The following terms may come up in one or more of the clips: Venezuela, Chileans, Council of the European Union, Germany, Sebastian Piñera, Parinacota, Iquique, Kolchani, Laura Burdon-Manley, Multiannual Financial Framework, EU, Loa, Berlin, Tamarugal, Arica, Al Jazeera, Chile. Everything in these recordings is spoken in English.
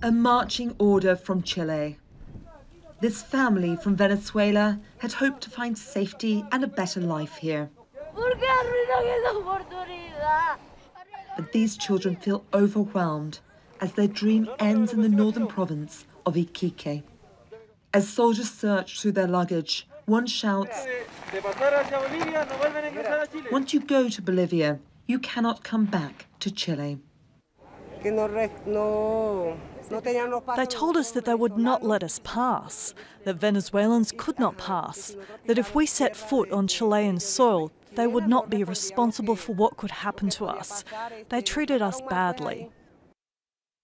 A marching order from Chile. This family from Venezuela had hoped to find safety and a better life here. But these children feel overwhelmed as their dream ends in the northern province of Iquique. As soldiers search through their luggage, one shouts, "Once you go to Bolivia, you cannot come back to Chile." They told us that they would not let us pass, that Venezuelans could not pass, that if we set foot on Chilean soil, they would not be responsible for what could happen to us. They treated us badly.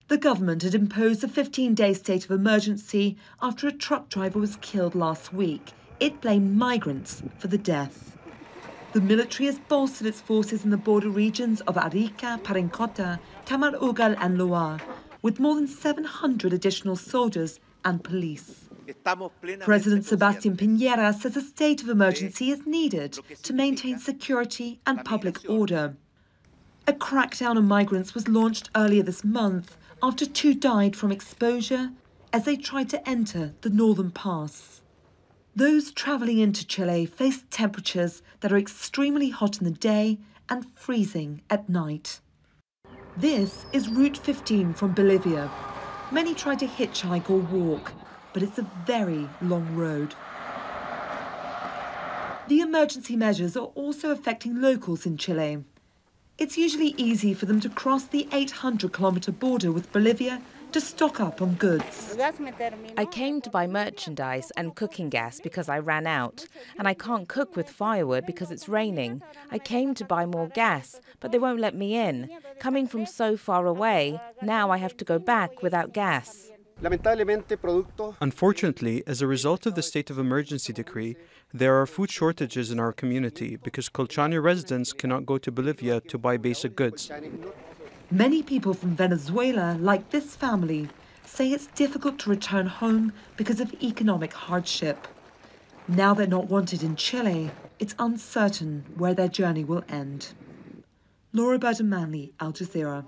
The government had imposed a 15-day state of emergency after a truck driver was killed last week. It blamed migrants for the death. The military has bolstered its forces in the border regions of Arica, Parinacota, Tamarugal and Loa, with more than 700 additional soldiers and police. President Sebastian Piñera says a state of emergency is needed to maintain security and public order. A crackdown on migrants was launched earlier this month after 2 died from exposure as they tried to enter the northern pass. Those travelling into Chile face temperatures that are extremely hot in the day and freezing at night. This is Route 15 from Bolivia. Many try to hitchhike or walk, but it's a very long road. The emergency measures are also affecting locals in Chile. It's usually easy for them to cross the 800-kilometre border with Bolivia to stock up on goods. I came to buy merchandise and cooking gas because I ran out, and I can't cook with firewood because it's raining. I came to buy more gas, but they won't let me in. Coming from so far away, now I have to go back without gas. Unfortunately, as a result of the state of emergency decree, there are food shortages in our community because Kolchani residents cannot go to Bolivia to buy basic goods. Many people from Venezuela, like this family, say it's difficult to return home because of economic hardship. Now they're not wanted in Chile, it's uncertain where their journey will end. Laura Burdon-Manley, Al Jazeera.